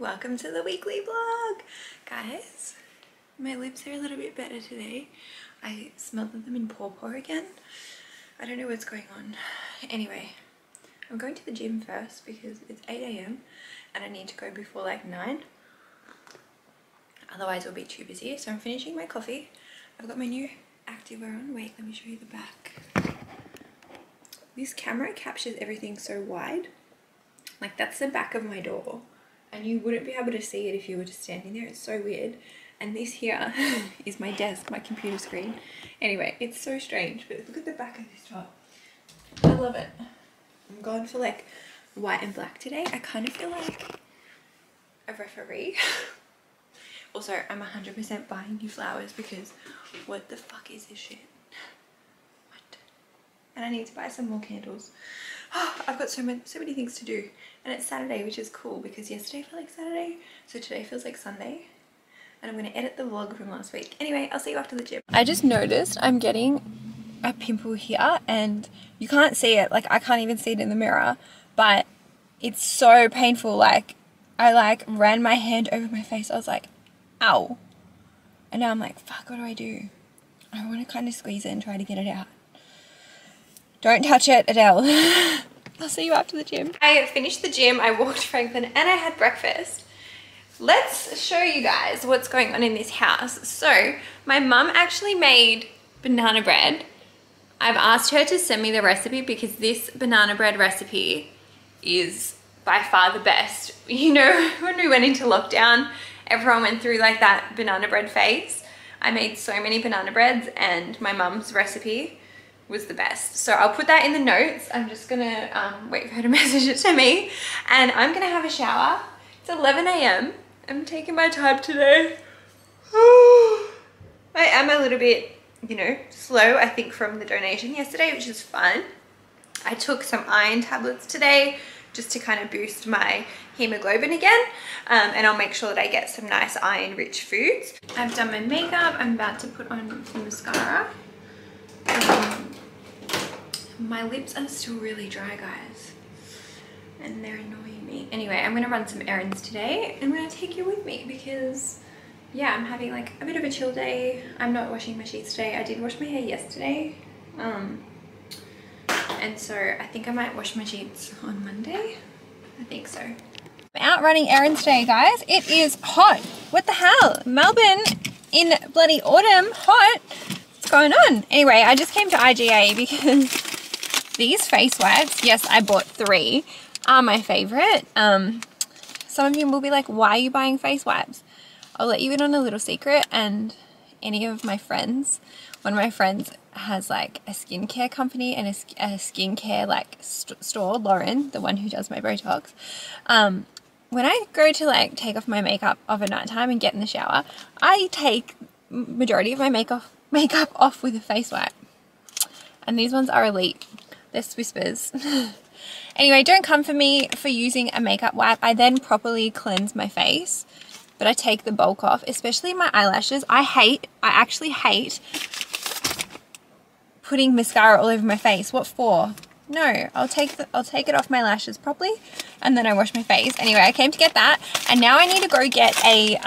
Welcome to the weekly vlog, guys. My lips are a little bit better today. I smelled them in pawpaw again. I don't know what's going on. Anyway, I'm going to the gym first because it's 8 AM and I need to go before like 9. Otherwise I'll be too busy. So I'm finishing my coffee. I've got my new activewear on. Wait, let me show you the back. This camera captures everything so wide. Like, that's the back of my door. And you wouldn't be able to see it if you were just standing there. It's so weird. And this here is my desk, my computer screen. Anyway, it's so strange. But look at the back of this top. I love it. I'm going for like white and black today. I kind of feel like a referee. Also, I'm 100% buying new flowers because what the fuck is this shit? What? And I need to buy some more candles. Oh, I've got so many things to do. And it's Saturday, which is cool because yesterday felt like Saturday. So today feels like Sunday. And I'm going to edit the vlog from last week. Anyway, I'll see you after the gym. I just noticed I'm getting a pimple here and you can't see it. Like, I can't even see it in the mirror. But it's so painful. Like, I like ran my hand over my face. I was like, ow. And now I'm like, fuck, what do? I want to kind of squeeze it and try to get it out. Don't touch it, Adele. I'll see you after the gym. I finished the gym, I walked Franklin, and I had breakfast. Let's show you guys what's going on in this house. So, my mum actually made banana bread. I've asked her to send me the recipe because this banana bread recipe is by far the best. You know, when we went into lockdown, everyone went through like that banana bread phase. I made so many banana breads and my mum's recipe was the best. So I'll put that in the notes. I'm just gonna wait for her to message it to me, and I'm gonna have a shower. It's 11 AM. I'm taking my time today. I am a little bit, you know, slow, I think, from the donation yesterday, which is fun. I took some iron tablets today just to kind of boost my hemoglobin again, and I'll make sure that I get some nice iron-rich foods. I've done my makeup. I'm about to put on some mascara. My lips are still really dry, guys, and they're annoying me. Anyway, I'm going to run some errands today. I'm going to take you with me because, yeah, I'm having like a bit of a chill day. I'm not washing my sheets today. I did wash my hair yesterday, and so I think I might wash my sheets on Monday. I think so. I'm out running errands today, guys. It is hot. What the hell? Melbourne in bloody autumn. Hot. What's going on? Anyway, I just came to IGA because these face wipes, yes, I bought 3, are my favorite. Some of you will be like, why are you buying face wipes? I'll let you in on a little secret. And any of my friends, one of my friends has like a skincare company and a skincare like store, Lauren, the one who does my Botox. When I go to like take off my makeup over nighttime and get in the shower, I take majority of my makeup off with a face wipe. And these ones are elite. This whispers. Anyway, don't come for me for using a makeup wipe. I then properly cleanse my face, but I take the bulk off, especially my eyelashes. I actually hate putting mascara all over my face. What for? No, I'll take it off my lashes properly, and then I wash my face. Anyway, I came to get that, and now I need to go get a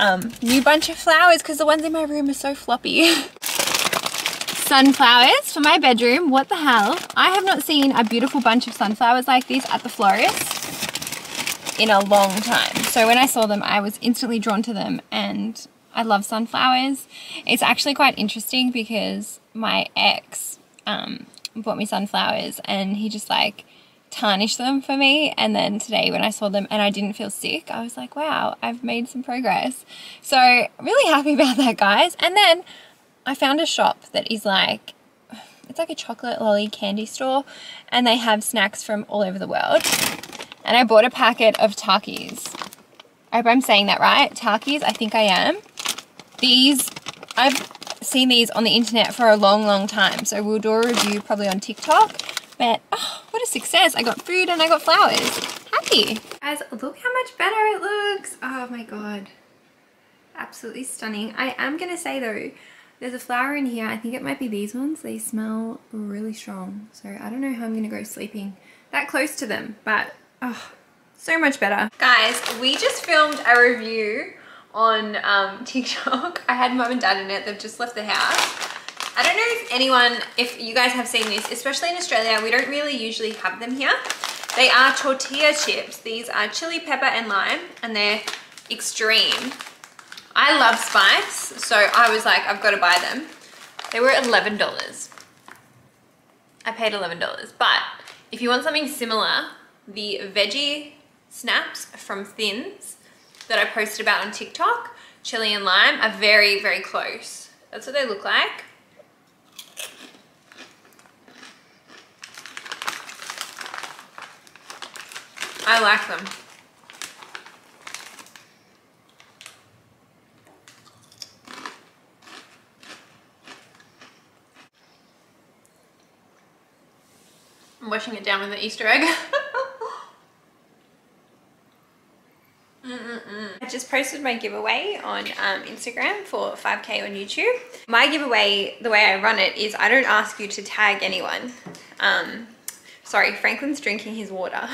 new bunch of flowers because the ones in my room are so floppy. Sunflowers for my bedroom. What the hell? I have not seen a beautiful bunch of sunflowers like this at the florist in a long time. So when I saw them, I was instantly drawn to them, and I love sunflowers. It's actually quite interesting because my ex bought me sunflowers and he just like tarnished them for me, and then today when I saw them and I didn't feel sick, I was like, wow, I've made some progress. So really happy about that, guys. And then I found a shop that is like, it's like a chocolate lolly candy store, and they have snacks from all over the world. And I bought a packet of Takis. I hope I'm saying that right. Takis, I think I am. These, I've seen these on the internet for a long, long time. So we'll do a review probably on TikTok. But oh, what a success. I got food and I got flowers. Happy. Guys, look how much better it looks. Oh my God. Absolutely stunning. I am going to say though, there's a flower in here. I think it might be these ones. They smell really strong. So I don't know how I'm going to go sleeping that close to them. But, oh, so much better. Guys, we just filmed a review on TikTok. I had mum and dad in it. They've just left the house. I don't know if anyone, if you guys have seen this, especially in Australia, we don't really usually have them here. They are tortilla chips. These are chili, pepper and lime, and they're extreme. I love spice, so I was like, I've got to buy them. They were $11. I paid $11, but if you want something similar, the veggie snaps from Thins that I posted about on TikTok, chili and lime, are very, very close. That's what they look like. I like them. I'm washing it down with an Easter egg. I just posted my giveaway on Instagram for 5K on YouTube. My giveaway, the way I run it is I don't ask you to tag anyone. Sorry, Franklin's drinking his water.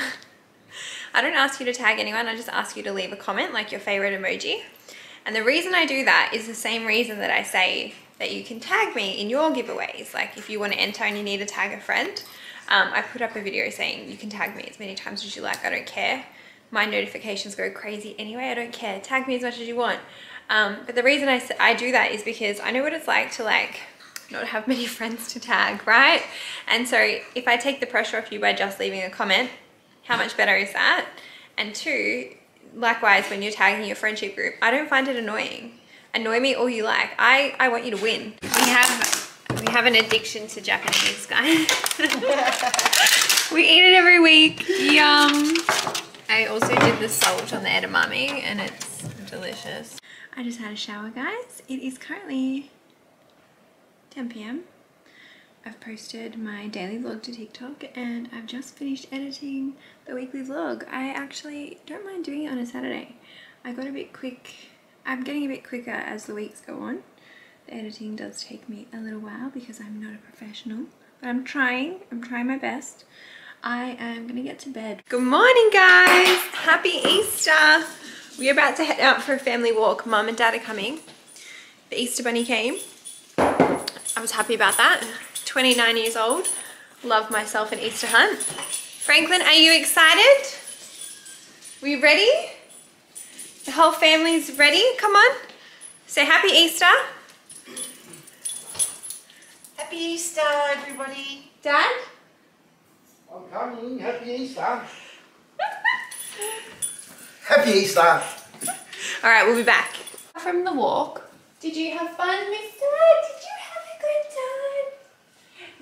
I don't ask you to tag anyone, I just ask you to leave a comment, like your favorite emoji. And the reason I do that is the same reason that I say that you can tag me in your giveaways. Like if you want to enter and you need to tag a friend, I put up a video saying you can tag me as many times as you like, I don't care. My notifications go crazy anyway, I don't care. Tag me as much as you want. But the reason I do that is because I know what it's like to like not have many friends to tag, right? And so if I take the pressure off you by just leaving a comment, how much better is that? And two, likewise, when you're tagging your friendship group, I don't find it annoying. Annoy me all you like. I want you to win. We have an addiction to Japanese, guys. We eat it every week. Yum. I also did the salt on the edamame and it's delicious. I just had a shower, guys. It is currently 10 p.m. I've posted my daily vlog to TikTok and I've just finished editing the weekly vlog. I actually don't mind doing it on a Saturday. I got a bit quick. I'm getting a bit quicker as the weeks go on. The editing does take me a little while because I'm not a professional, but I'm trying my best. I am gonna get to bed. Good morning, guys. Happy Easter. We're about to head out for a family walk. Mum and Dad are coming. The Easter bunny came. I was happy about that. 29 years old, love myself an Easter hunt. Franklin, are you excited? We ready? The whole family's ready, come on. Say happy Easter. Happy Easter, everybody. Dad? I'm coming, happy Easter. Happy Easter. All right, we'll be back. From the walk. Did you have fun, Miss Dad? Did you have a good time?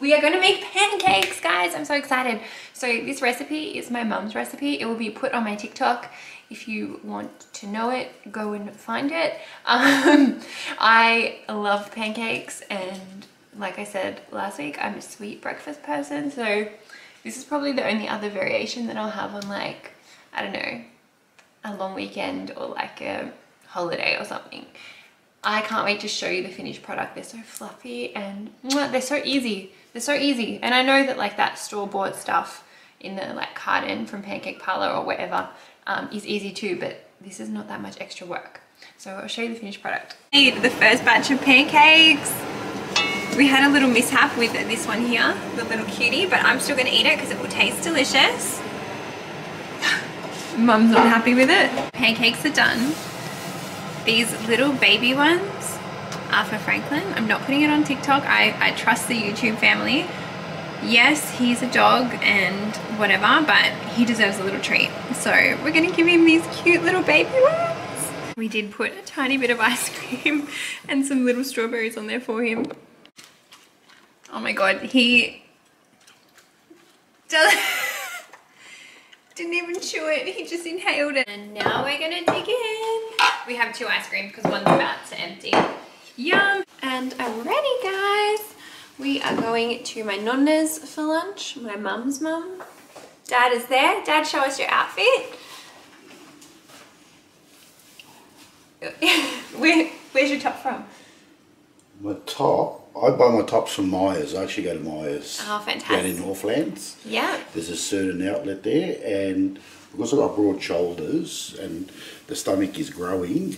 We are going to make pancakes, guys. I'm so excited. So this recipe is my mum's recipe. It will be put on my TikTok. If you want to know it, go and find it. I love pancakes. And like I said last week, I'm a sweet breakfast person. So this is probably the only other variation that I'll have on like, I don't know, a long weekend or like a holiday or something. I can't wait to show you the finished product. They're so fluffy and they're so easy. They're so easy. And I know that like that store-bought stuff in the like carton from Pancake Parlor or wherever is easy too, but this is not that much extra work. So I'll show you the finished product. I made the first batch of pancakes. We had a little mishap with this one here, the little cutie, but I'm still gonna eat it because it will taste delicious. Mum's not happy with it. Pancakes are done. These little baby ones are for Franklin. I'm not putting it on TikTok. I trust the YouTube family. Yes, he's a dog and whatever, but he deserves a little treat. So we're gonna give him these cute little baby ones. We did put a tiny bit of ice cream and some little strawberries on there for him. Oh my God, he didn't even chew it. He just inhaled it. And now we're gonna dig in. We have two ice creams because one's about to empty. Yum! And I'm ready, guys. We are going to my nonna's for lunch. My mum's mum. Dad is there. Dad, show us your outfit. Where's your top from? My top? I buy my tops from Myers. I actually go to Myers. Oh, fantastic. Down in Northlands. Yeah. There's a certain outlet there, and because I've got broad shoulders and the stomach is growing,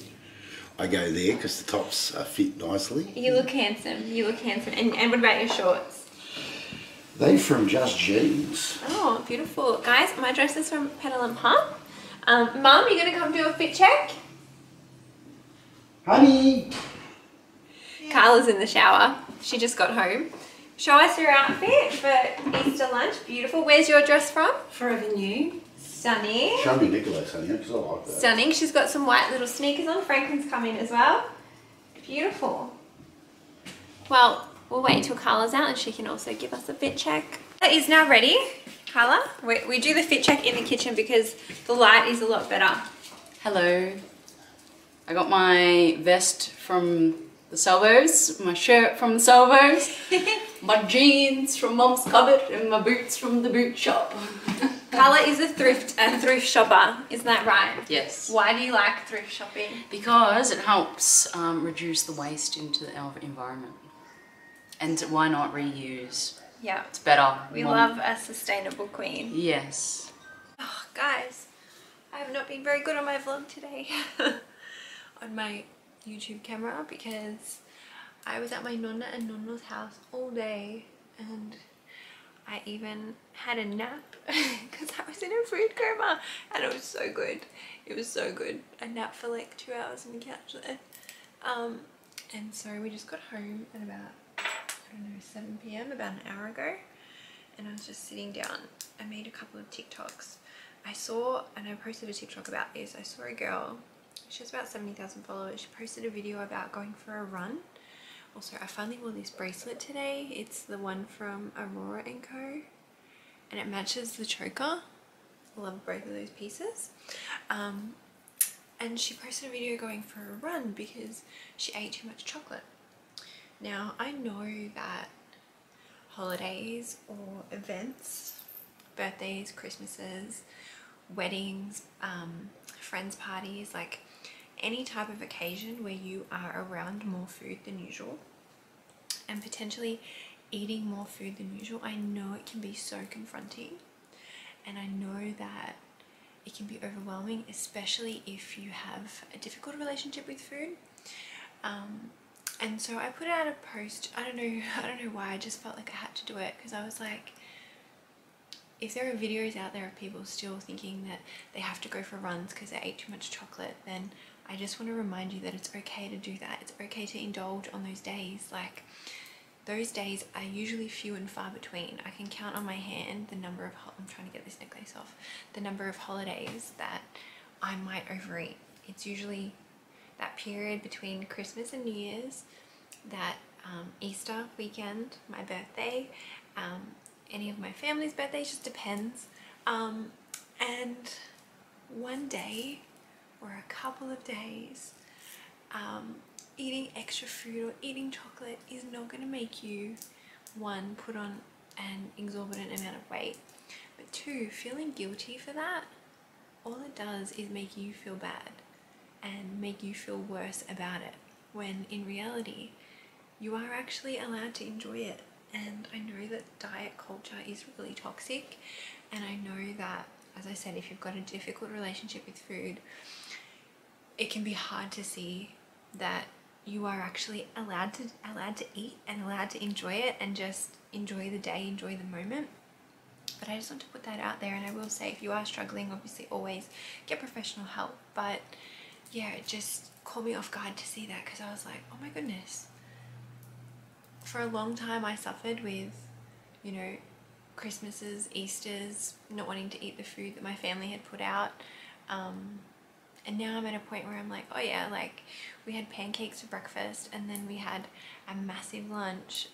I go there because the tops are fit nicely. You look handsome. You look handsome. And what about your shorts? They're from Just Jeans. Oh, beautiful. Guys, my dress is from Pedal and Pump. Mum, you going to come do a fit check? Honey! Carla's in the shower. She just got home. Show us your outfit for Easter lunch. Beautiful. Where's your dress from? Forever New. Stunning. Show me Nicholas, honey, because I like that. Stunning. She's got some white little sneakers on. Franklin's come in as well. Beautiful. Well, we'll wait till Carla's out and she can also give us a fit check. That is now ready. Carla, we do the fit check in the kitchen because the light is a lot better. Hello. I got my vest from The Salvos, my shirt from The Salvos, my jeans from Mum's cupboard, and my boots from the boot shop. Carla is a thrift shopper, isn't that right? Yes. Why do you like thrift shopping? Because it helps reduce the waste into our environment. And why not reuse? Yeah. It's better. We love a sustainable queen. Yes. Oh, guys, I have not been very good on my vlog today. On my YouTube camera, because I was at my nonna and nonna's house all day, and I even had a nap because I was in a food coma, and it was so good. It was so good. I napped for like 2 hours on the couch there. And so we just got home at about, I don't know, 7 p.m, about an hour ago, and I was just sitting down. I made a couple of TikToks. I saw, and I posted a TikTok about this, I saw a girl. She has about 70,000 followers. She posted a video about going for a run. Also, I finally wore this bracelet today. It's the one from Aurora & Co. And it matches the choker. I love both of those pieces. And she posted a video going for a run because she ate too much chocolate. Now, I know that holidays or events, birthdays, Christmases, weddings, friends' parties, like any type of occasion where you are around more food than usual and potentially eating more food than usual, I know it can be so confronting, and I know that it can be overwhelming, especially if you have a difficult relationship with food. And so I put out a post. I don't know why, I just felt like I had to do it, because I was like, if there are videos out there of people still thinking that they have to go for runs because they ate too much chocolate, then I just want to remind you that it's okay to do that. It's okay to indulge on those days. Like, those days are usually few and far between. I can count on my hand the number of, I'm trying to get this necklace off, the number of holidays that I might overeat. It's usually that period between Christmas and New Year's, that Easter weekend, my birthday, any of my family's birthdays, just depends. And one day or a couple of days, eating extra food or eating chocolate is not going to make you, one, put on an exorbitant amount of weight, but two, feeling guilty for that, all it does is make you feel bad and make you feel worse about it, when in reality you are actually allowed to enjoy it. And I know that diet culture is really toxic, and I know that, as I said, if you've got a difficult relationship with food, it can be hard to see that you are actually allowed to eat and allowed to enjoy it, and just enjoy the day, enjoy the moment. But I just want to put that out there, and I will say, if you are struggling, obviously always get professional help. But yeah, it just caught me off guard to see that, because I was like, oh my goodness. For a long time I suffered with, you know, Christmases, Easters, not wanting to eat the food that my family had put out, and now I'm at a point where I'm like, oh yeah, like, we had pancakes for breakfast, and then we had a massive lunch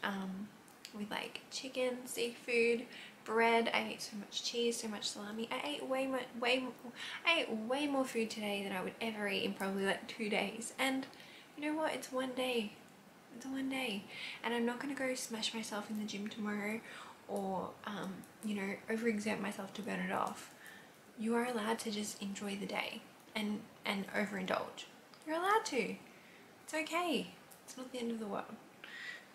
with like chicken, seafood, bread. I ate so much cheese, so much salami. I ate way more food today than I would ever eat in probably like 2 days, and you know what, it's one day. It's one day, and I'm not going to go smash myself in the gym tomorrow, or you know, overexert myself to burn it off. You are allowed to just enjoy the day and overindulge. You're allowed to. It's okay. It's not the end of the world.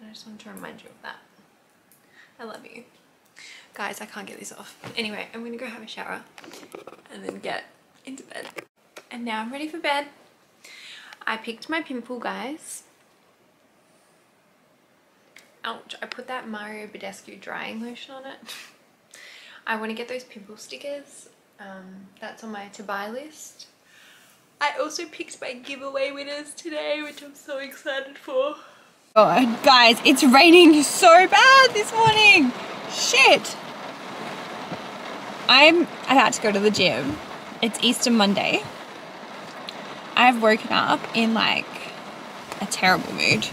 And I just wanted to remind you of that. I love you. Guys, I can't get these off. Anyway, I'm gonna go have a shower and then get into bed. And now I'm ready for bed. I picked my pimple, guys. Ouch, I put that Mario Badescu drying lotion on it. I want to get those pimple stickers. That's on my to buy list. I also picked my giveaway winners today, which I'm so excited for. Oh, guys, it's raining so bad this morning. Shit. I'm about to go to the gym. It's Easter Monday. I've woken up in like a terrible mood.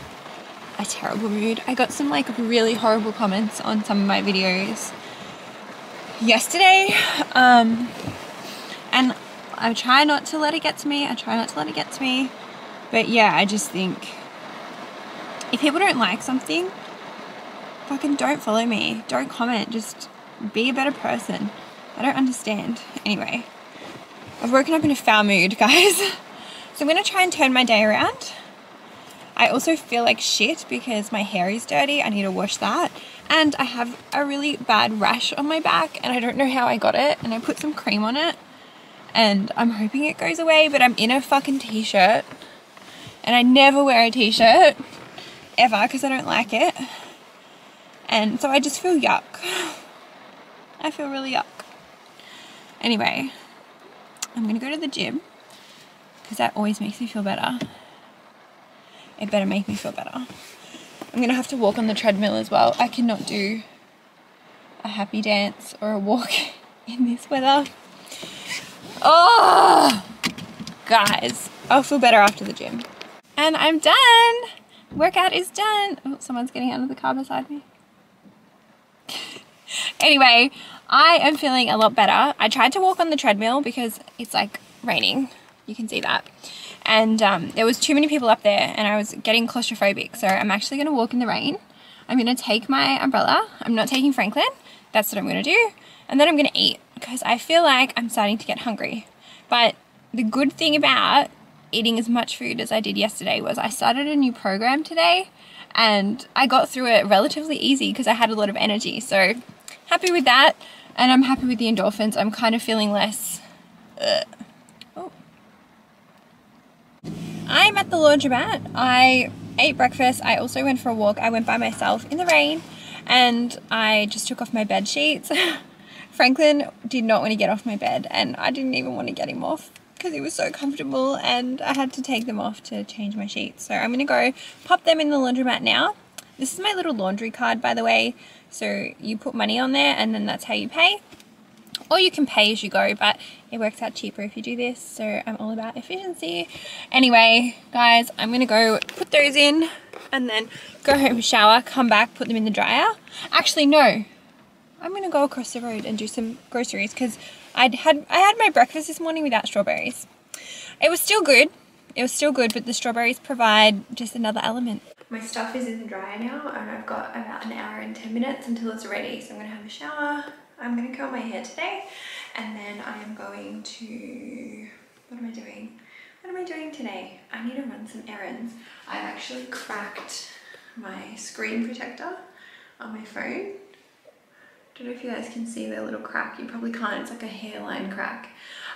A terrible mood. I got some like really horrible comments on some of my videos yesterday, and I try not to let it get to me, but yeah, I just think if people don't like something, fucking don't follow me, don't comment, just be a better person. I don't understand. Anyway, I've woken up in a foul mood, guys, so I'm gonna try and turn my day around. I also feel like shit because my hair is dirty. I need to wash that. And I have a really bad rash on my back and I don't know how I got it. And I put some cream on it and I'm hoping it goes away, but I'm in a fucking t-shirt and I never wear a t-shirt ever because I don't like it. And so I just feel yuck. I feel really yuck. Anyway, I'm gonna go to the gym because that always makes me feel better. It better make me feel better. I'm gonna have to walk on the treadmill as well. I cannot do a happy dance or a walk in this weather. Oh, guys, I'll feel better after the gym. And I'm done. Workout is done. Oh, someone's getting out of the car beside me. Anyway, I am feeling a lot better. I tried to walk on the treadmill because it's like raining. You can see that. And there was too many people up there and I was getting claustrophobic. So I'm actually going to walk in the rain. I'm going to take my umbrella. I'm not taking Franklin. That's what I'm going to do. And then I'm going to eat because I feel like I'm starting to get hungry. But the good thing about eating as much food as I did yesterday was I started a new program today and I got through it relatively easy because I had a lot of energy. So happy with that. And I'm happy with the endorphins. I'm kind of feeling less... I'm at the laundromat. I ate breakfast. I also went for a walk. I went by myself in the rain and I just took off my bed sheets. Franklin did not want to get off my bed and I didn't even want to get him off because he was so comfortable and I had to take them off to change my sheets. So I'm going to go pop them in the laundromat now. This is my little laundry card, by the way. So you put money on there and then that's how you pay. Or you can pay as you go, but it works out cheaper if you do this. So I'm all about efficiency. Anyway, guys, I'm going to go put those in and then go home, shower, come back, put them in the dryer. Actually, no, I'm going to go across the road and do some groceries because I had my breakfast this morning without strawberries. It was still good. It was still good, but the strawberries provide just another element. My stuff is in the dryer now and I've got about an hour and 10 minutes until it's ready. So I'm going to have a shower. I'm going to curl my hair today and then I am going to, what am I doing today? I need to run some errands. I've actually cracked my screen protector on my phone. I don't know if you guys can see the little crack. You probably can't, it's like a hairline crack.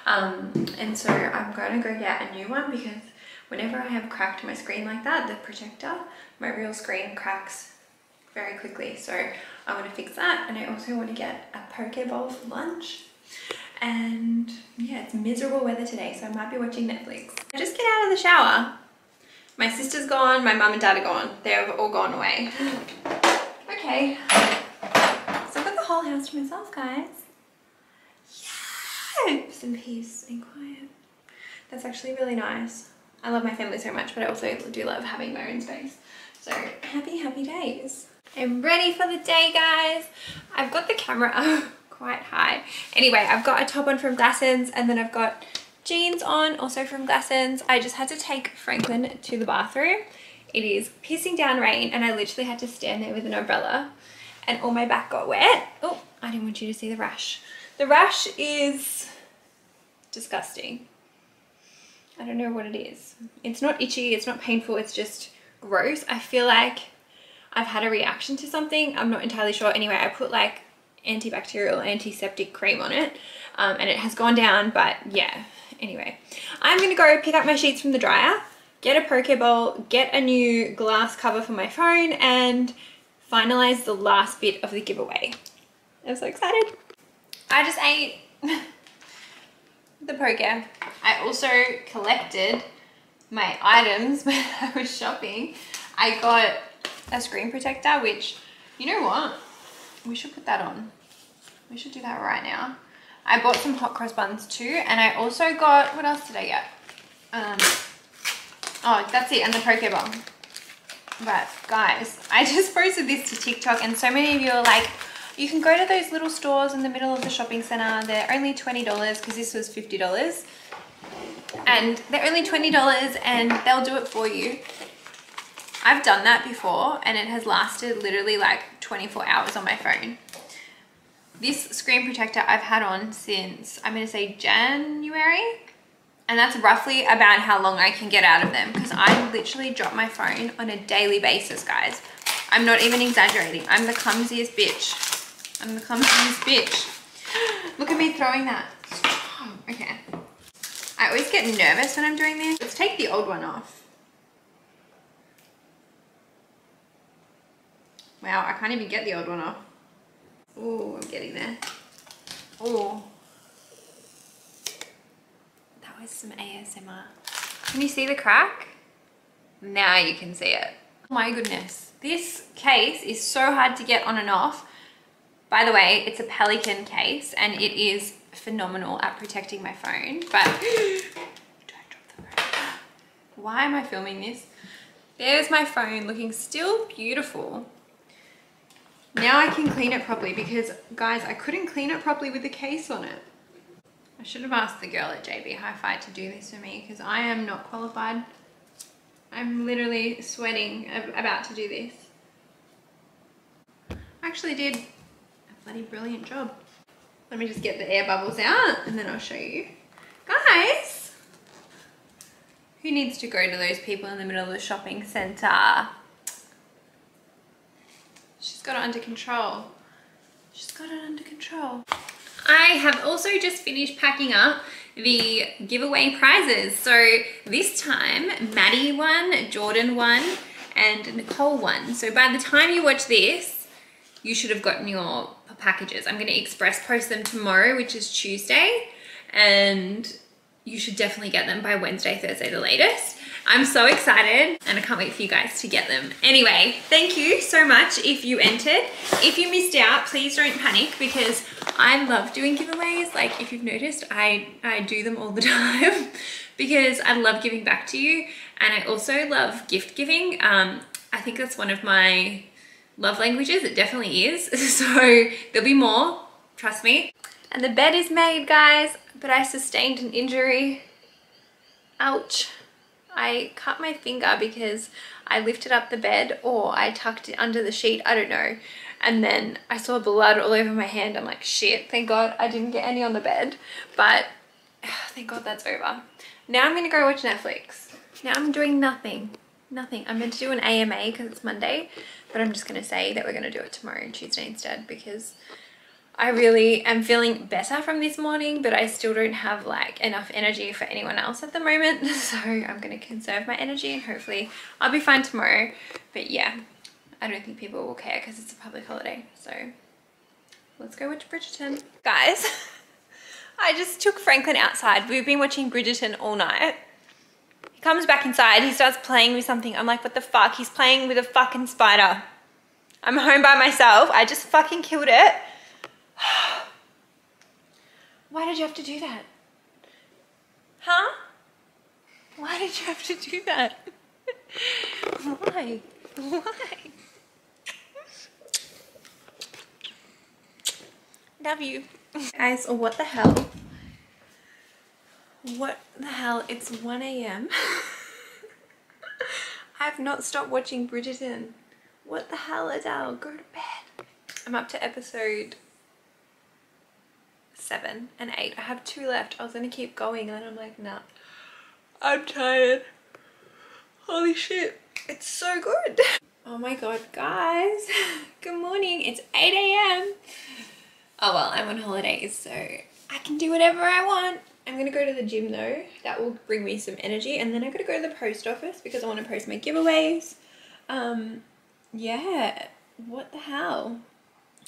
And so I'm going to go get a new one because whenever I have cracked my screen like that, the protector, my real screen cracks very quickly. So I want to fix that and I also want to get a poke bowl for lunch. And yeah, it's miserable weather today, so I might be watching Netflix. I just get out of the shower. My sister's gone, my mum and dad are gone. They've all gone away. Okay, so I've got the whole house to myself, guys. Yeah, some peace and quiet. That's actually really nice. I love my family so much, but I also do love having my own space. So happy, happy days. I'm ready for the day, guys. I've got the camera up quite high. Anyway, I've got a top on from Glassons and then I've got jeans on also from Glassons. I just had to take Franklin to the bathroom. It is pissing down rain and I literally had to stand there with an umbrella and all my back got wet. Oh, I didn't want you to see the rash. The rash is disgusting. I don't know what it is. It's not itchy, it's not painful, it's just gross. I feel like I've had a reaction to something. I'm not entirely sure. Anyway, I put like antibacterial, antiseptic cream on it, and it has gone down, but yeah. Anyway, I'm gonna go pick up my sheets from the dryer, get a poke bowl, get a new glass cover for my phone, and finalize the last bit of the giveaway. I'm so excited. I just ate the poke. I also collected my items when I was shopping. I got a screen protector, which, you know what? We should put that on. We should do that right now. I bought some hot cross buns too, and I also got, what else did I get? Oh, that's it, and the poke bowl. But guys, I just posted this to TikTok, and so many of you are like, you can go to those little stores in the middle of the shopping center. They're only $20, because this was $50. And they're only $20 and they'll do it for you. I've done that before, and it has lasted literally like 24 hours on my phone. This screen protector I've had on since, I'm going to say January. And that's roughly about how long I can get out of them, because I literally drop my phone on a daily basis, guys. I'm not even exaggerating. I'm the clumsiest bitch. I'm the clumsiest bitch. Look at me throwing that. Okay. I always get nervous when I'm doing this. Let's take the old one off. Wow, I can't even get the old one off. Oh, I'm getting there. Oh. That was some ASMR. Can you see the crack? Now you can see it. Oh my goodness. This case is so hard to get on and off. By the way, it's a Pelican case, and it is phenomenal at protecting my phone, but don't drop the phone. Why am I filming this? There's my phone looking still beautiful. Now I can clean it properly, because guys, I couldn't clean it properly with the case on it. I should have asked the girl at JB Hi-Fi to do this for me, because I am not qualified. I'm literally sweating about to do this. I actually did a bloody brilliant job. Let me just get the air bubbles out, and then I'll show you. Guys, who needs to go to those people in the middle of the shopping center? She's got it under control. She's got it under control. I have also just finished packing up the giveaway prizes. So this time, Maddie won, Jordan won, and Nicole won. So by the time you watch this, you should have gotten your packages. I'm going to express post them tomorrow, which is Tuesday, and you should definitely get them by Wednesday, Thursday the latest. I'm so excited, and I can't wait for you guys to get them. Anyway, thank you so much if you entered. If you missed out, please don't panic, because I love doing giveaways. Like, if you've noticed, I do them all the time because I love giving back to you, and I also love gift giving. I think that's one of my love languages. It definitely is. So there'll be more, trust me. And the bed is made, guys, but I sustained an injury. Ouch. I cut my finger because I lifted up the bed, or I tucked it under the sheet, I don't know. And then I saw blood all over my hand. I'm like, shit, thank God I didn't get any on the bed, but thank God that's over. Now I'm gonna go watch Netflix. Now I'm doing nothing. I'm meant to do an AMA because it's Monday, but I'm just going to say that we're going to do it tomorrow and Tuesday instead, because I really am feeling better from this morning, but I still don't have like enough energy for anyone else at the moment. So I'm going to conserve my energy, and hopefully I'll be fine tomorrow. But yeah, I don't think people will care because it's a public holiday. So let's go watch Bridgerton. Guys, I just took Franklin outside. We've been watching Bridgerton all night. Comes back inside, he starts playing with something. I'm like, what the fuck? He's playing with a fucking spider. I'm home by myself. I just fucking killed it. Why did you have to do that? Huh? Why did you have to do that? Why? Why? Love you. Guys, what the hell? What the hell? It's 1 AM I have not stopped watching Bridgerton. What the hell, Adele? Go to bed. I'm up to episode 7 and 8. I have 2 left. I was gonna keep going, and then I'm like, nah, I'm tired. Holy shit, it's so good. Oh my god, guys. Good morning. It's 8 a.m. Oh well, I'm on holidays, so I can do whatever I want. I'm gonna go to the gym though. That will bring me some energy, and then I gotta go to the post office because I want to post my giveaways. Yeah. What the hell?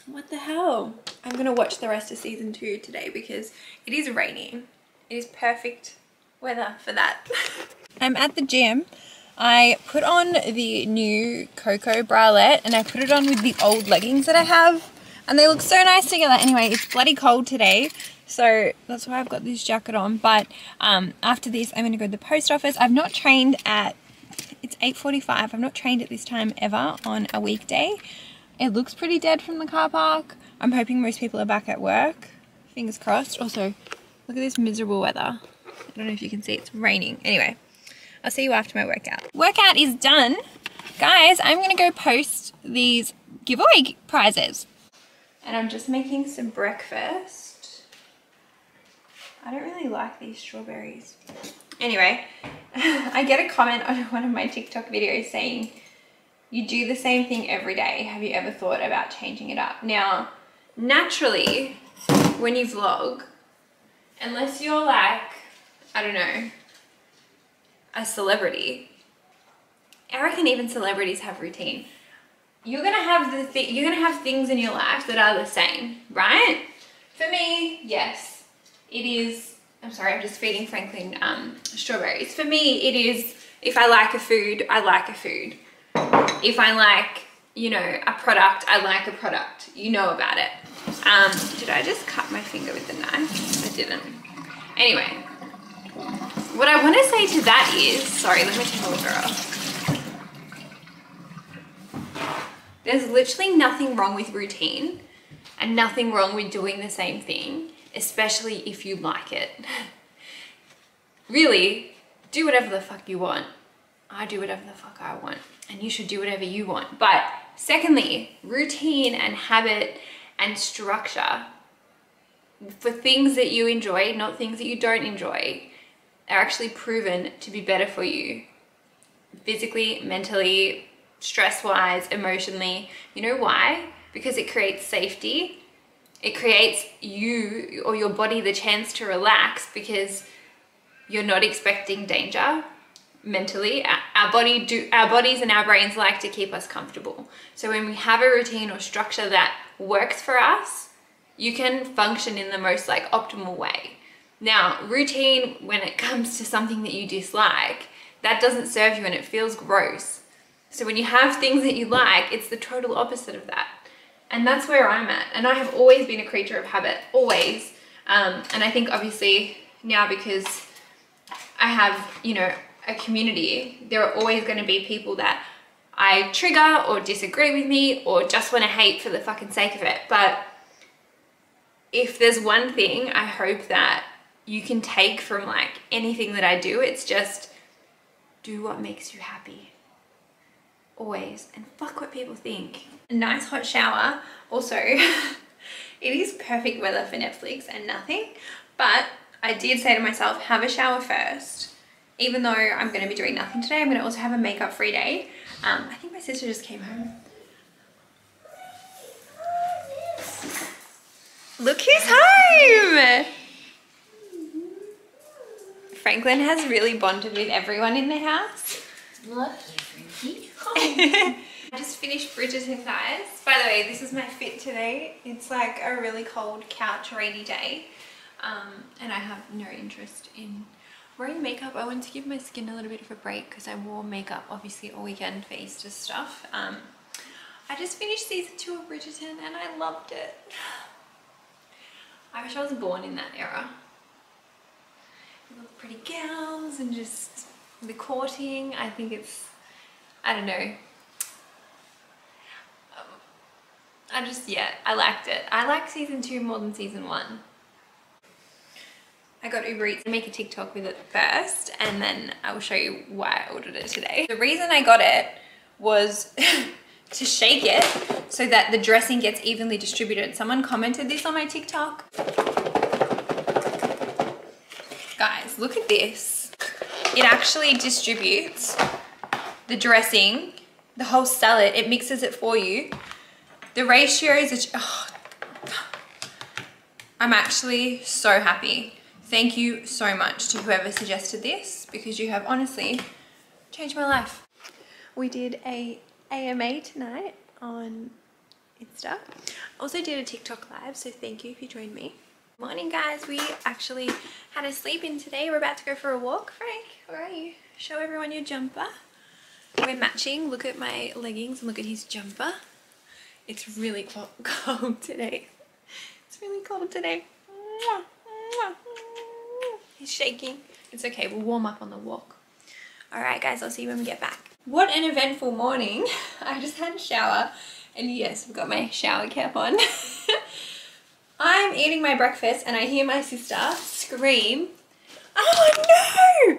What the hell? I'm gonna watch the rest of season 2 today because it is raining. It is perfect weather for that. I'm at the gym. I put on the new Coco bralette and I put it on with the old leggings that I have, and they look so nice together. Anyway, it's bloody cold today, so that's why I've got this jacket on. But after this, I'm going to go to the post office. I've not trained at, it's 8:45. I've not trained at this time ever on a weekday. It looks pretty dead from the car park. I'm hoping most people are back at work. Fingers crossed. Also, look at this miserable weather. I don't know if you can see, it's raining. Anyway. I'll see you after my workout. Workout is done. Guys, I'm gonna go post these giveaway prizes. And I'm just making some breakfast. I don't really like these strawberries. Anyway, I get a comment on one of my TikTok videos saying, you do the same thing every day. Have you ever thought about changing it up? Now, naturally, when you vlog, unless you're like, I don't know, a celebrity. I reckon even celebrities have routine. You're gonna have things in your life that are the same, right? For me, yes, it is. I'm sorry, I'm just feeding Franklin strawberries. For me, it is, if I like a food, I like a food. If I like, you know, a product, I like a product. You know about it. Did I just cut my finger with the knife? I didn't. Anyway. What I want to say to that is, sorry, let me take a look off. There's literally nothing wrong with routine and nothing wrong with doing the same thing, especially if you like it. Really, do whatever the fuck you want. I do whatever the fuck I want, and you should do whatever you want. But secondly, routine and habit and structure for things that you enjoy, not things that you don't enjoy, are actually proven to be better for you physically, mentally, stress-wise, emotionally. You know why? Because it creates safety. It creates you or your body the chance to relax because you're not expecting danger mentally. Our bodies and our brains like to keep us comfortable. So when we have a routine or structure that works for us, you can function in the most like optimal way. Now, routine, when it comes to something that you dislike, that doesn't serve you and it feels gross. So when you have things that you like, it's the total opposite of that. And that's where I'm at. And I have always been a creature of habit, always. And I think obviously now because I have, you know, a community, there are always going to be people that I trigger or disagree with me or just want to hate for the fucking sake of it. But if there's one thing I hope that you can take from like anything that I do, it's just do what makes you happy always, and fuck what people think. A nice hot shower. Also, it is perfect weather for Netflix and nothing, but I did say to myself, have a shower first. Even though I'm going to be doing nothing today, I'm going to also have a makeup free day. I think my sister just came home. Look who's home! Franklin has really bonded with everyone in the house. Love you, Frankie. Oh. I just finished Bridgerton, guys. By the way, this is my fit today. It's like a really cold, couch, rainy day. And I have no interest in wearing makeup. I wanted to give my skin a little bit of a break because I wore makeup obviously all weekend for Easter stuff. I just finished season 2 of Bridgerton and I loved it. I wish I was born in that era. Pretty gowns and just the courting. I think it's, I don't know, I just, yeah, I liked it. I liked season 2 more than season 1. I got Uber Eats to make a TikTok with it first, and then I will show you why I ordered it today. The reason I got it was to shake it so that the dressing gets evenly distributed. Someone commented this on my TikTok. Guys, look at this. It actually distributes the dressing the whole salad. It mixes it for you. The ratios are, oh, I'm actually so happy. Thank you so much to whoever suggested this, because you have honestly changed my life. We did a AMA tonight on Insta. Also did a TikTok live, so thank you if you joined me. Morning guys, we actually had a sleep in today. We're about to go for a walk. Frank, where are you? Show everyone your jumper. We're matching. Look at my leggings and look at his jumper. It's really cold today. It's really cold today. He's shaking. It's okay, we'll warm up on the walk. Alright guys, I'll see you when we get back. What an eventful morning. I just had a shower and yes, I've got my shower cap on. I'm eating my breakfast and I hear my sister scream, "Oh no!"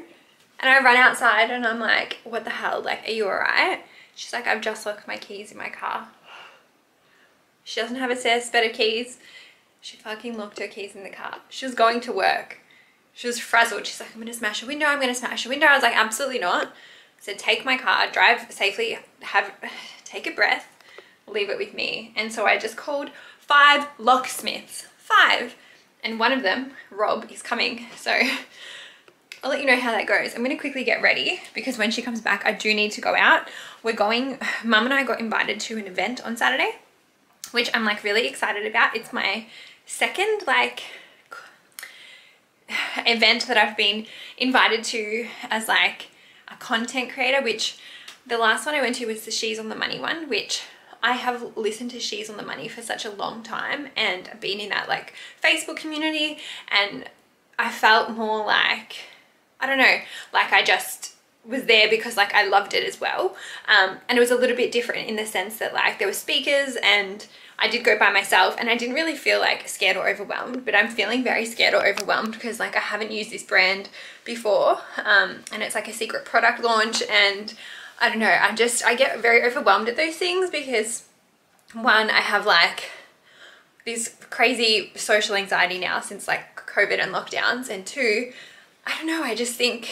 And I run outside and I'm like, "What the hell? Like, are you alright?" She's like, "I've just locked my keys in my car." She doesn't have a spare set of keys. She fucking locked her keys in the car. She was going to work. She was frazzled. She's like, "I'm gonna smash a window. I'm gonna smash a window." I was like, "Absolutely not." I said, "Take my car, drive safely, take a breath, leave it with me." And so I just called 5 locksmiths. 5. And one of them, Rob, is coming. So I'll let you know how that goes. I'm going to quickly get ready because when she comes back, I do need to go out. We're going, Mum and I got invited to an event on Saturday, which I'm like really excited about. It's my second like event that I've been invited to as like a content creator, which the last one I went to was the She's on the Money one, which I have listened to She's on the Money for such a long time and been in that like Facebook community, and I felt more like, I don't know, like I just was there because like I loved it as well. And it was a little bit different in the sense that like there were speakers and I did go by myself and I didn't really feel like scared or overwhelmed, but I'm feeling very scared or overwhelmed because like I haven't used this brand before, and it's like a secret product launch, and I don't know, I get very overwhelmed at those things because one, I have like this crazy social anxiety now since like COVID and lockdowns, and two, I don't know, I just think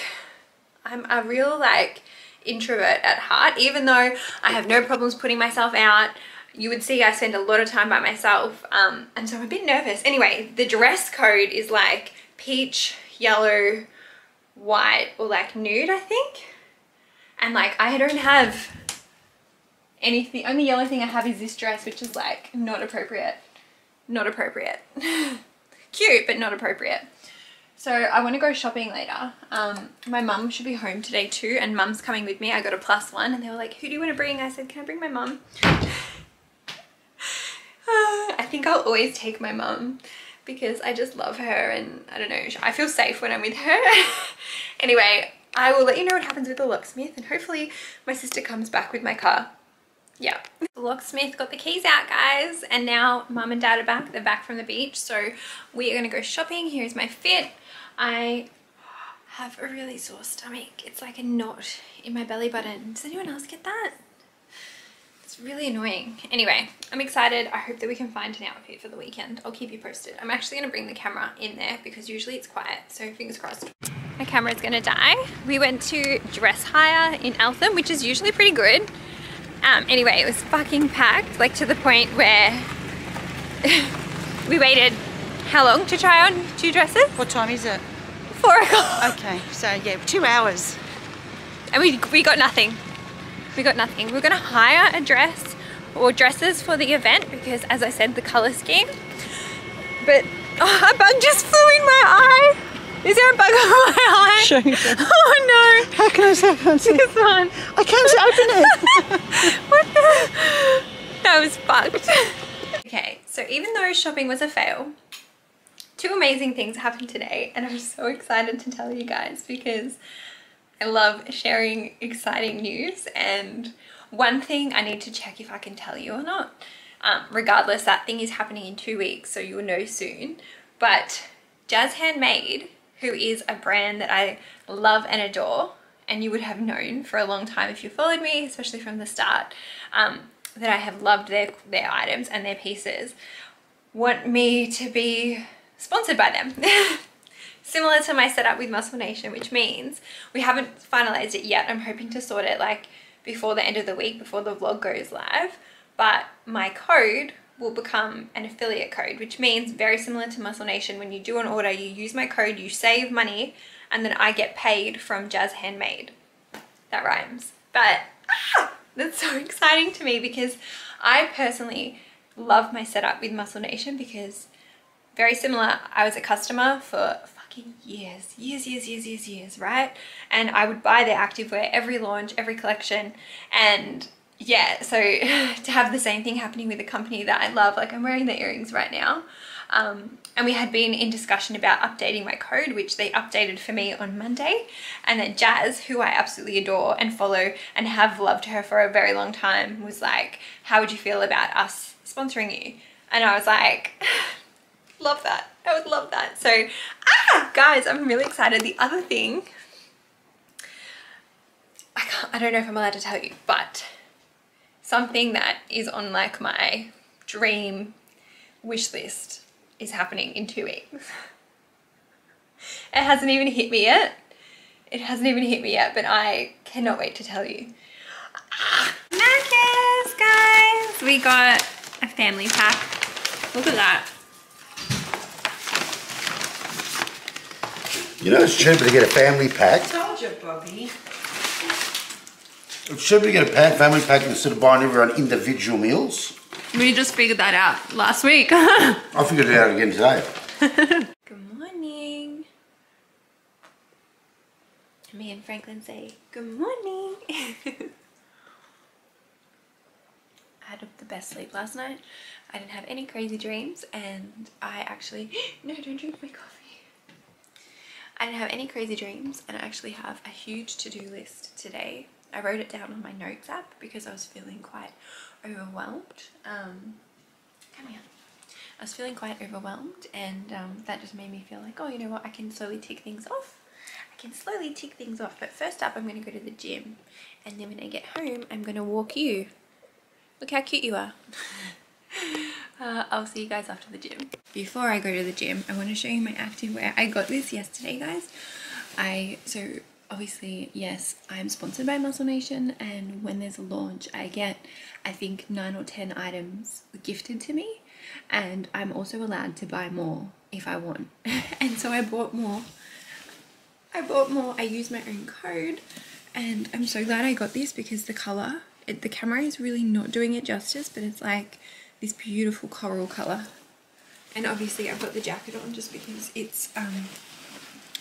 I'm a real like introvert at heart, even though I have no problems putting myself out. You would see I spend a lot of time by myself, and so I'm a bit nervous. Anyway, the dress code is like peach, yellow, white, or like nude, I think. And like I don't have anything, only yellow thing I have is this dress, which is like not appropriate. Not appropriate. Cute, but not appropriate. So I want to go shopping later. My mum should be home today too, and Mum's coming with me. I got a +1 and they were like, "Who do you want to bring?" I said, "Can I bring my mum?" I think I'll always take my mum because I just love her and I don't know, I feel safe when I'm with her. Anyway, I will let you know what happens with the locksmith, and hopefully my sister comes back with my car. Yeah. The locksmith got the keys out, guys, and now Mum and Dad are back. They're back from the beach, so we are going to go shopping. Here's my fit. I have a really sore stomach. It's like a knot in my belly button. Does anyone else get that? It's really annoying. Anyway, I'm excited. I hope that we can find an outfit for the weekend. I'll keep you posted. I'm actually going to bring the camera in there because usually it's quiet, so fingers crossed. My camera's gonna die. We went to dress hire in Eltham, which is usually pretty good. Anyway, it was fucking packed, like to the point where we waited how long to try on 2 dresses? What time is it? 4 o'clock. Okay, so yeah, 2 hours. And we got nothing. We got nothing. We're gonna hire a dress or dresses for the event because, as I said, the color scheme. But oh, a bug just flew in my eye. Is there a bug on my eye? Show me. Oh no! How can I say this one? I can't open it. What the? That was fucked. Okay, so even though shopping was a fail, 2 amazing things happened today, and I'm so excited to tell you guys because I love sharing exciting news. And one thing I need to check if I can tell you or not. Regardless, that thing is happening in 2 weeks, so you'll know soon. But Jazz Handmade, who is a brand that I love and adore, and you would have known for a long time if you followed me, especially from the start, that I have loved their items and their pieces, want me to be sponsored by them. Similar to my setup with Muscle Nation, which means we haven't finalized it yet. I'm hoping to sort it like before the end of the week, before the vlog goes live, but my code will become an affiliate code, which means, very similar to Muscle Nation, when you do an order, you use my code, you save money, and then I get paid from Jazz Handmade. That rhymes. But that's so exciting to me, because I personally love my setup with Muscle Nation, because very similar, I was a customer for fucking years, right? And I would buy their activewear, every launch, every collection, and yeah, so to have the same thing happening with a company that I love, like I'm wearing the earrings right now, and we had been in discussion about updating my code, which they updated for me on Monday, and then Jazz, who I absolutely adore and follow and have loved her for a very long time, was like, how would you feel about us sponsoring you? And I was like, love that, I would love that. So guys, I'm really excited. The other thing, I don't know if I'm allowed to tell you, but something that is on like my dream wish list is happening in 2 weeks. It hasn't even hit me yet. It hasn't even hit me yet, but I cannot wait to tell you. Macca's, guys! We got a family pack. Look at that. You know it's cheaper to get a family pack. I told you, Bobby. It's cheaper to get a family pack instead of buying everyone individual meals. We just figured that out last week. I figured it out again today. Good morning. Me and Franklin say good morning. I had the best sleep last night. I didn't have any crazy dreams, and I actually no, don't drink my coffee. I didn't have any crazy dreams, and I actually have a huge to-do list today. I wrote it down on my notes app because I was feeling quite overwhelmed. Come here. I was feeling quite overwhelmed, and that just made me feel like, oh, you know what, I can slowly tick things off. I can slowly tick things off, but first up I'm going to go to the gym, and then when I get home I'm going to walk you. Look how cute you are. I'll see you guys after the gym. Before I go to the gym, I want to show you my activewear. I got this yesterday, guys. So obviously, yes, I'm sponsored by Muscle Nation, and when there's a launch, I get, I think, 9 or 10 items gifted to me, and I'm also allowed to buy more if I want. And so I bought more. I used my own code, and I'm so glad I got this, because the colour, the camera is really not doing it justice, but it's like this beautiful coral colour. And obviously I've got the jacket on just because it's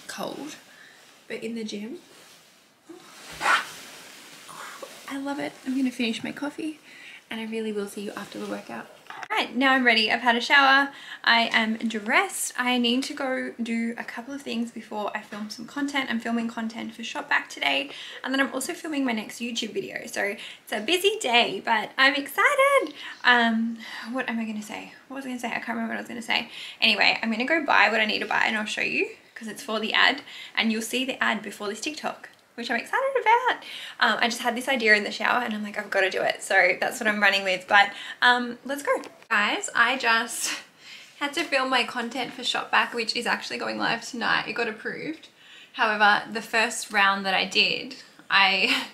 cold. But in the gym, I love it. I'm going to finish my coffee, and I really will see you after the workout. Alright, now I'm ready. I've had a shower. I am dressed. I need to go do a couple of things before I film some content. I'm filming content for Shopback today, and then I'm also filming my next YouTube video. So it's a busy day, but I'm excited. What am I going to say? What was I going to say? I can't remember what I was going to say. Anyway, I'm going to go buy what I need to buy, and I'll show you, because it's for the ad, and you'll see the ad before this TikTok, which I'm excited about. I just had this idea in the shower, and I'm like, I've got to do it, so that's what I'm running with. But let's go, guys. I just had to film my content for Shopback, which is actually going live tonight. It got approved. However, the first round that I did, I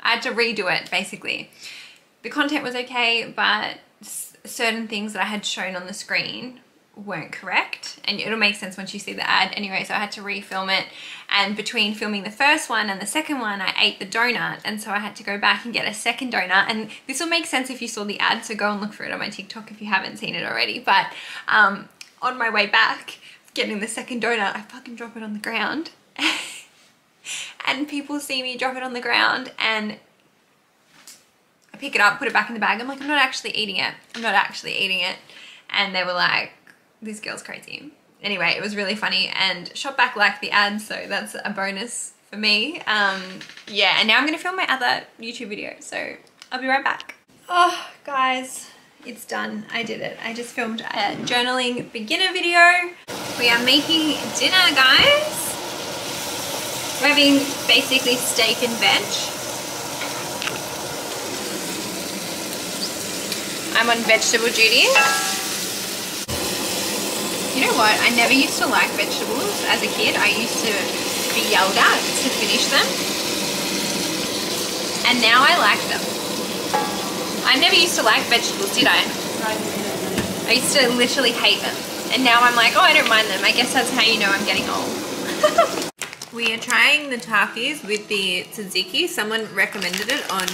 had to redo it. Basically, the content was okay, but certain things that I had shown on the screen weren't correct, and it'll make sense once you see the ad. Anyway, so I had to refilm it, and between filming the first one and the second one, I ate the donut, and so I had to go back and get a second donut. And this will make sense if you saw the ad, so go and look for it on my TikTok if you haven't seen it already. But on my way back, getting the second donut, I fucking drop it on the ground. And people see me drop it on the ground, and I pick it up, put it back in the bag. I'm like, I'm not actually eating it. I'm not actually eating it. And they were like, this girl's crazy. Anyway, it was really funny, and Shopback liked the ad, so that's a bonus for me. Yeah, and now I'm going to film my other YouTube video, so I'll be right back. Oh, guys, it's done. I did it. I just filmed a journaling beginner video. We are making dinner, guys. We're having basically steak and veg. I'm on vegetable duty. You know what, I never used to like vegetables as a kid. I used to be yelled at to finish them. and now I like them. I never used to like vegetables, did I? I used to literally hate them, and now I'm like, oh, I don't mind them. I guess that's how you know I'm getting old. We are trying the Takis with the tzatziki. Someone recommended it on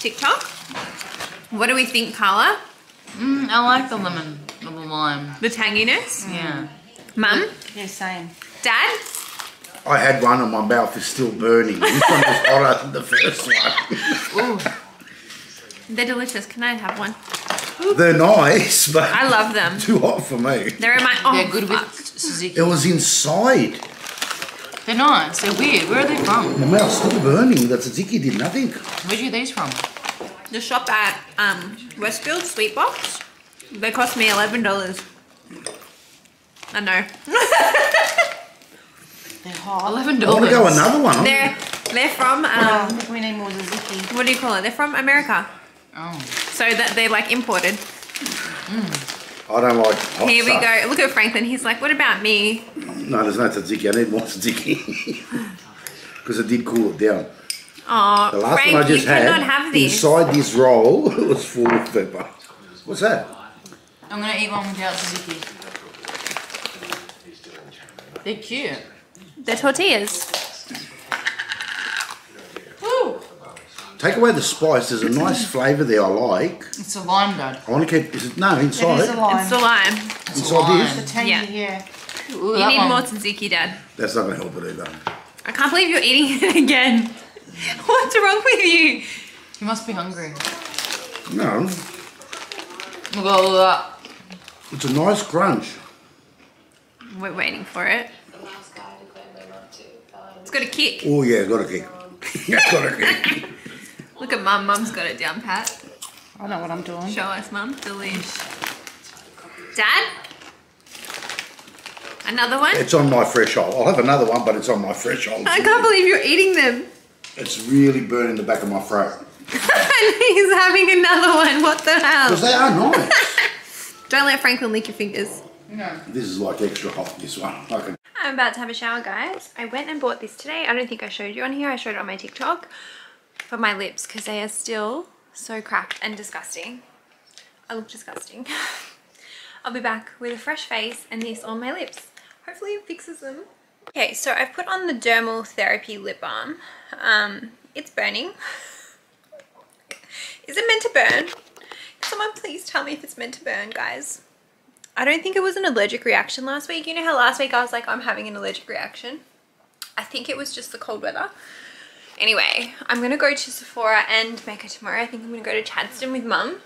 TikTok. What do we think, Carla? I like the lemon, the lime. The tanginess? Yeah. Mum? Yeah, same. Dad? I had one and my mouth is still burning. This one was hotter than the first one. Ooh. They're delicious. Can I have one? They're nice, but I love them. Too hot for me. They're in my They're good with tzatziki. It was inside. They're nice. They're weird. Where are they from? My mouth's still burning. The tzatziki did nothing. Where'd you get these from? The shop at Westfield, Sweetbox. They cost me $11. I know. They're hot. $11. I want to go another one. They're from. I think we need more tzatziki. What do you call it? They're from America. Oh. So that they're like imported. Mm. I don't like hot Here stuff. We go. Look at Franklin. He's like, what about me? No, there's no tzatziki. I need more tzatziki. Because it did cool it down. Oh, the last one I just had inside this roll, it was full of pepper. What's that? I'm going to eat one without tzatziki. They're cute. They're tortillas. Woo! Take away the spice. There's a nice flavour there I like. It's a lime, Dad. I want to keep... Is it, no, inside. It is a lime. It's a lime. It's inside this? It's a tangy, yeah. Ooh, you need more tzatziki, Dad. That's not going to help it either. I can't believe you're eating it again. What's wrong with you? You must be hungry. No. It's a nice crunch. We're waiting for it. It's got a kick. Oh yeah, it's got a kick. It's got a kick. Look at Mum. Mum's got it down pat. I know what I'm doing. Show us, Mum. Delish. Dad? Another one? It's on my threshold. I'll have another one, but it's on my threshold. I can't believe you're eating them. It's really burning the back of my throat. He's having another one. What the hell? Because they are nice. Don't let Franklin lick your fingers. No. This is like extra hot, this one. I'm about to have a shower, guys. I went and bought this today. I don't think I showed you on here. I showed it on my TikTok for my lips because they are still so cracked and disgusting. I look disgusting. I'll be back with a fresh face and this on my lips. Hopefully it fixes them. Okay, so I've put on the Dermal Therapy lip balm. It's burning. Is it meant to burn? Can someone please tell me if it's meant to burn, guys? I don't think it was an allergic reaction last week. You know how last week I was like, I'm having an allergic reaction? I think it was just the cold weather. Anyway, I'm going to go to Sephora and Mecca tomorrow. I think I'm going to go to Chadstone with Mum.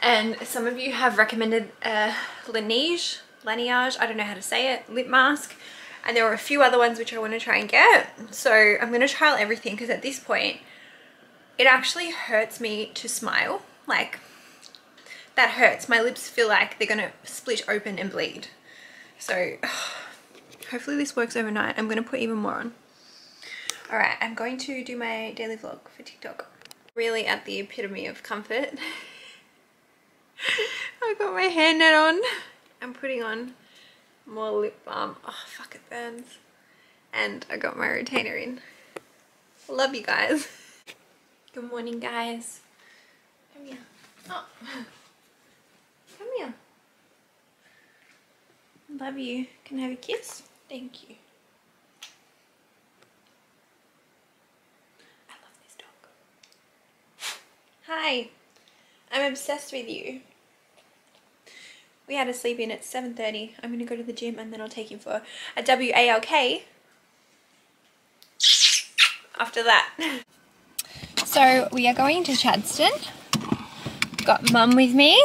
And some of you have recommended Laneige, I don't know how to say it, lip mask. And there were a few other ones which I want to try and get. So I'm going to trial everything because at this point, it actually hurts me to smile. Like, that hurts. My lips feel like they're going to split open and bleed. So hopefully this works overnight. I'm going to put even more on. All right, I'm going to do my daily vlog for TikTok. Really at the epitome of comfort. I've got my hairnet on. I'm putting on more lip balm. Oh, fuck, it burns. And I got my retainer in. Love you guys. Good morning, guys. Come here. Oh. Come here. Love you. Can I have a kiss? Thank you. I love this dog. Hi. I'm obsessed with you. We had a sleep in at 7:30. I'm going to go to the gym and then I'll take him for a walk. After that. So we are going to Chadstone. Got Mum with me.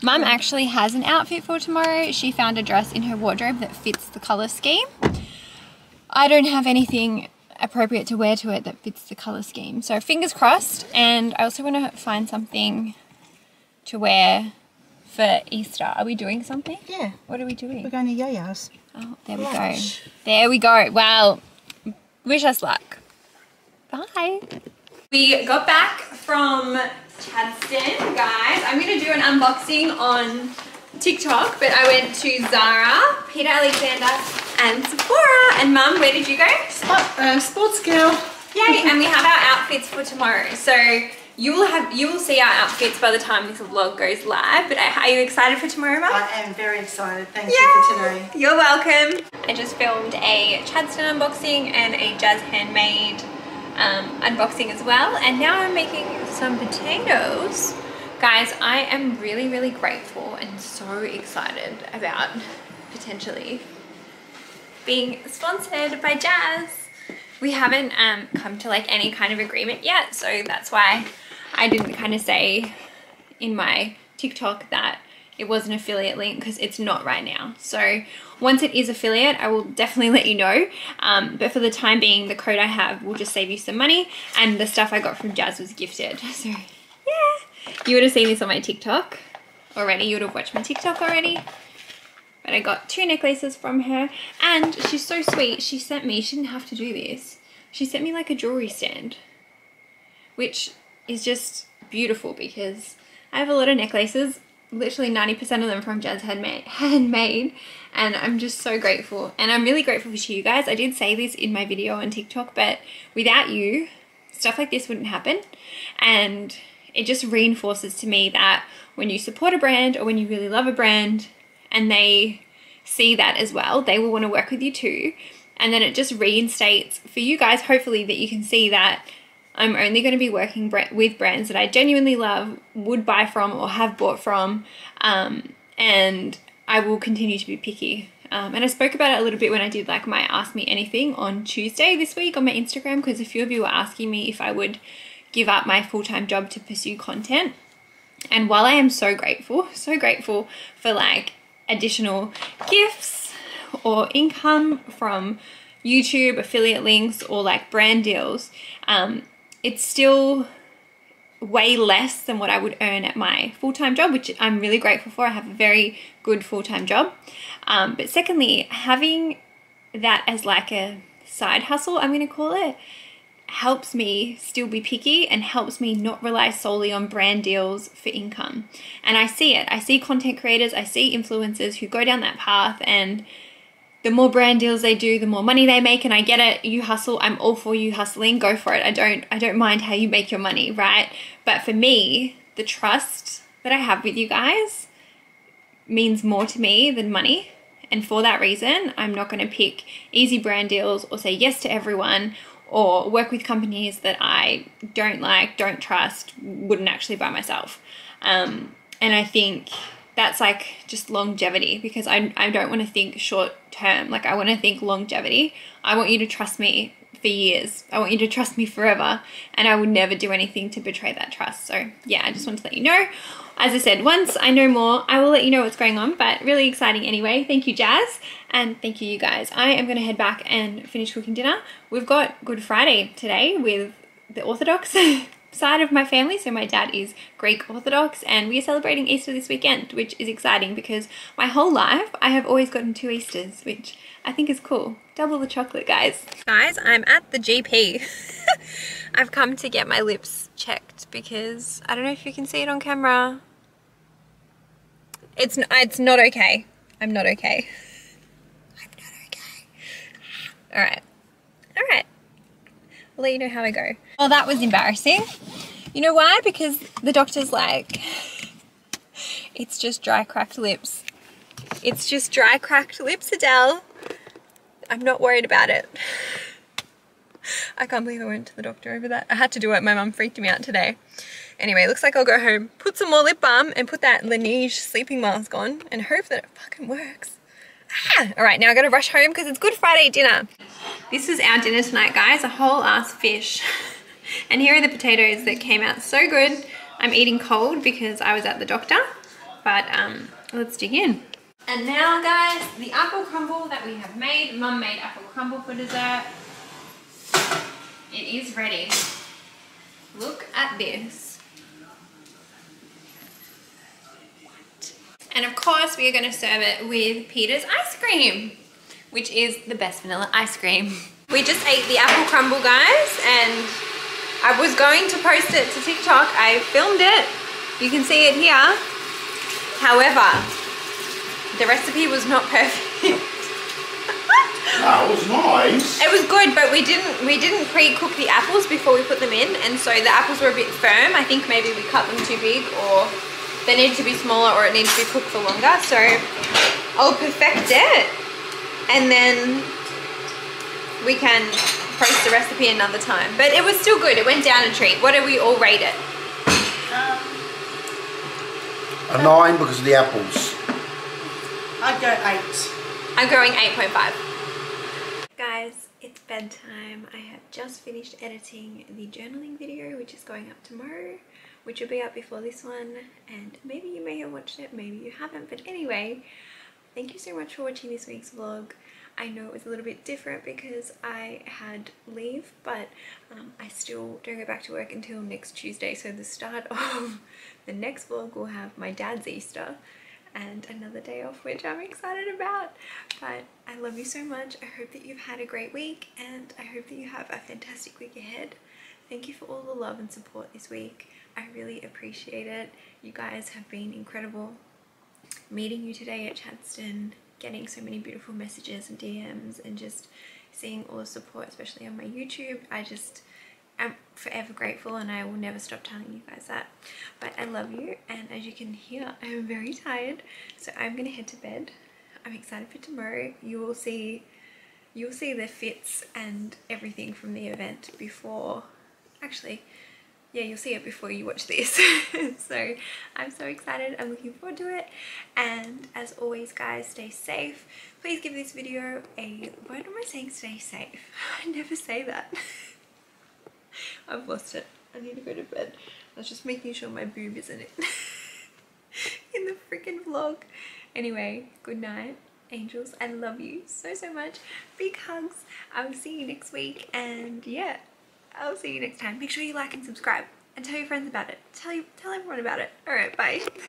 Mum actually has an outfit for tomorrow. She found a dress in her wardrobe that fits the colour scheme. I don't have anything appropriate to wear to it that fits the colour scheme. So fingers crossed. And I also want to find something to wear for Easter. Are we doing something? Yeah. What are we doing? We're going to yo-yos. Oh, there we go. There we go. Well, wish us luck. Bye. We got back from Chadstone, guys. I'm going to do an unboxing on TikTok, but I went to Zara, Peter Alexander, and Sephora. And Mum, where did you go? Sportsgirl. Yay, and we have our outfits for tomorrow. So you will see our outfits by the time this vlog goes live. But are you excited for tomorrow, Mum? I am very excited. Thank you for today. You're welcome. I just filmed a Chadstone unboxing and a Jazz Handmade unboxing as well. And now I'm making some potatoes. Guys, I am really, really grateful and so excited about potentially being sponsored by Jazz. We haven't come to like any kind of agreement yet, so that's why I didn't kind of say in my TikTok that it was an affiliate link, because it's not right now. So once it is affiliate, I will definitely let you know. But for the time being, the code I have will just save you some money, and the stuff I got from Jazz was gifted. So yeah. You would have seen this on my TikTok already. You would have watched my TikTok already. But I got two necklaces from her. And she's so sweet. She sent me, she didn't have to do this. She sent me like a jewelry stand, which is just beautiful because I have a lot of necklaces. Literally 90% of them from Jazz Handmade. And I'm just so grateful. And I'm really grateful to you guys. I did say this in my video on TikTok, but without you, stuff like this wouldn't happen. And it just reinforces to me that when you support a brand or when you really love a brand and they see that as well, they will want to work with you too. And then it just reinstates for you guys, hopefully, that you can see that I'm only going to be working with brands that I genuinely love, would buy from or have bought from, and I will continue to be picky. And I spoke about it a little bit when I did like my Ask Me Anything on Tuesday this week on my Instagram, because a few of you were asking me if I would give up my full-time job to pursue content. And while I am so grateful for like additional gifts or income from YouTube, affiliate links, or like brand deals, it's still way less than what I would earn at my full-time job, which I'm really grateful for. I have a very good full-time job. But secondly, having that as like a side hustle, I'm going to call it, helps me still be picky and helps me not rely solely on brand deals for income. And I see it. I see content creators, I see influencers who go down that path, and the more brand deals they do, the more money they make. And I get it. You hustle. I'm all for you hustling. Go for it. I don't mind how you make your money, right? But for me, the trust that I have with you guys means more to me than money. And for that reason, I'm not going to pick easy brand deals or say yes to everyone, or work with companies that I don't like, don't trust, wouldn't actually buy myself. And I think that's like just longevity, because I don't want to think short term. Like, I want to think longevity. I want you to trust me for years. I want you to trust me forever, and I would never do anything to betray that trust. So yeah, I just want to let you know. As I said, once I know more, I will let you know what's going on, but really exciting anyway. Thank you, Jazz, and thank you, you guys. I am going to head back and finish cooking dinner. We've got Good Friday today with the Orthodox side of my family. So my dad is Greek Orthodox, and we are celebrating Easter this weekend, which is exciting because my whole life I have always gotten two Easters, which I think is cool. Double the chocolate, guys. Guys, I'm at the GP. I've come to get my lips checked because I don't know if you can see it on camera. It's not okay. I'm not okay. I'm not okay. All right. All right. I'll let you know how I go. Well, that was embarrassing. You know why? Because the doctor's like, it's just dry cracked lips. It's just dry cracked lips, Adele. I'm not worried about it. I can't believe I went to the doctor over that. I had to do it. My mum freaked me out today. Anyway, looks like I'll go home, put some more lip balm, and put that Laneige sleeping mask on and hope that it fucking works. Ah! All right, now I gotta rush home because it's Good Friday dinner. This is our dinner tonight, guys. A whole ass fish. And here are the potatoes that came out so good. I'm eating cold because I was at the doctor. But let's dig in. And now, guys, the apple crumble that we have made. Mum made apple crumble for dessert. It is ready. Look at this. What? And of course we are going to serve it with Peter's ice cream, which is the best vanilla ice cream. We just ate the apple crumble, guys, and I was going to post it to TikTok. I filmed it. You can see it here. However, the recipe was not perfect. No, it was nice. It was good, but we didn't pre-cook the apples before we put them in, and so the apples were a bit firm. I think maybe we cut them too big, or they needed to be smaller, or it needed to be cooked for longer. So I'll perfect it, and then we can post the recipe another time. But it was still good. It went down a treat. What did we all rate it? A 9 because of the apples. I'd go 8. I'm going 8.5. Guys, it's bedtime. I have just finished editing the journaling video, which is going up tomorrow, which will be up before this one, and maybe you may have watched it, maybe you haven't, but anyway, thank you so much for watching this week's vlog. I know it was a little bit different because I had leave, but I still don't go back to work until next Tuesday, so the start of the next vlog will have my dad's Easter and another day off, which I'm excited about. But I love you so much. I hope that you've had a great week, and I hope that you have a fantastic week ahead. Thank you for all the love and support this week. I really appreciate it. You guys have been incredible. Meeting you today at Chadstone, getting so many beautiful messages and DMs, and just seeing all the support, especially on my YouTube. I just am forever grateful, and I will never stop telling you guys that. But I love you, and as you can hear, I'm very tired, so I'm gonna head to bed. I'm excited for tomorrow. You'll see the fits and everything from the event before, actually, yeah, you'll see it before you watch this. So I'm so excited. I'm looking forward to it. And as always, guys, stay safe. Please give this video a... Why am I saying stay safe? I never say that. I've lost it. I need to go to bed. I was just making sure my boob isn't in the freaking vlog. Anyway, good night, angels. I love you so, so much. Big hugs. I will see you next week. And yeah, I'll see you next time. Make sure you like and subscribe and tell your friends about it. Tell everyone about it. All right, bye.